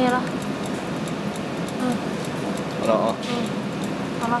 可以了。嗯。好了啊。嗯。好了。